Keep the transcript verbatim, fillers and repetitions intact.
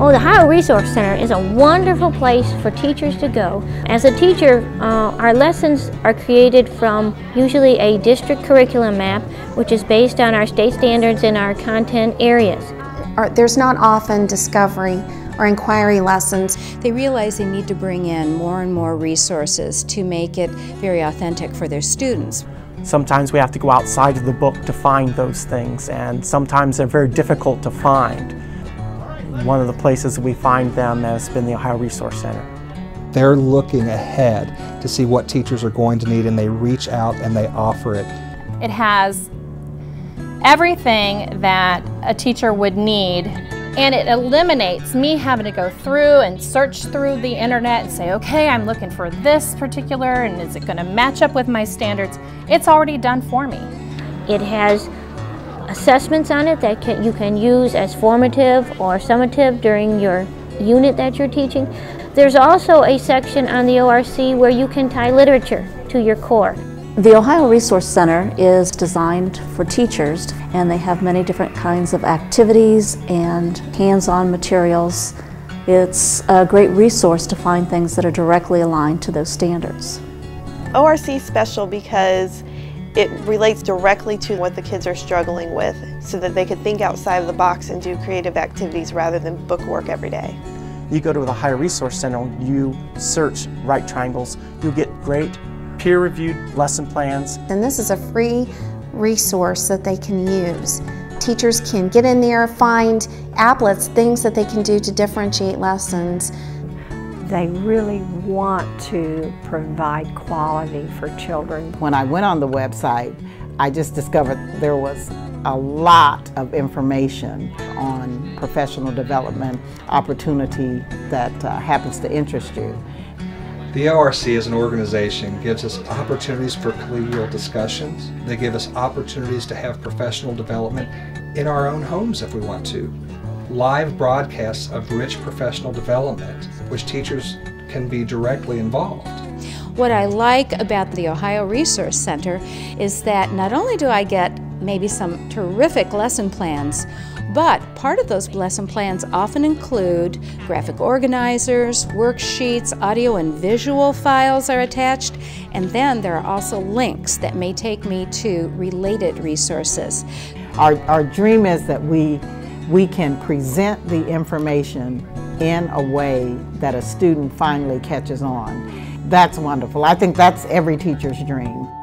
Well, the Ohio Resource Center is a wonderful place for teachers to go. As a teacher, uh, our lessons are created from usually a district curriculum map, which is based on our state standards in our content areas. There's not often discovery or inquiry lessons. They realize they need to bring in more and more resources to make it very authentic for their students. Sometimes we have to go outside of the book to find those things, and sometimes they're very difficult to find. One of the places we find them has been the Ohio Resource Center. They're looking ahead to see what teachers are going to need, and they reach out and they offer it. It has everything that a teacher would need, and it eliminates me having to go through and search through the internet and say, okay, I'm looking for this particular, and is it going to match up with my standards? It's already done for me. It has assessments on it that can, you can use as formative or summative during your unit that you're teaching. There's also a section on the O R C where you can tie literature to your core. The Ohio Resource Center is designed for teachers, and they have many different kinds of activities and hands-on materials. It's a great resource to find things that are directly aligned to those standards. O R C is special because it relates directly to what the kids are struggling with, so that they could think outside of the box and do creative activities rather than book work every day. You go to the Ohio Resource Center, you search right triangles, you get great peer-reviewed lesson plans. And this is a free resource that they can use. Teachers can get in there, find applets, things that they can do to differentiate lessons. They really want to provide quality for children. When I went on the website, I just discovered there was a lot of information on professional development opportunity that uh, happens to interest you. The O R C as an organization gives us opportunities for collegial discussions. They give us opportunities to have professional development in our own homes if we want to. Live broadcasts of rich professional development, which teachers can be directly involved. What I like about the Ohio Resource Center is that not only do I get maybe some terrific lesson plans, but part of those lesson plans often include graphic organizers, worksheets, audio and visual files are attached, and then there are also links that may take me to related resources. Our, our dream is that we, we can present the information in a way that a student finally catches on. That's wonderful. I think that's every teacher's dream.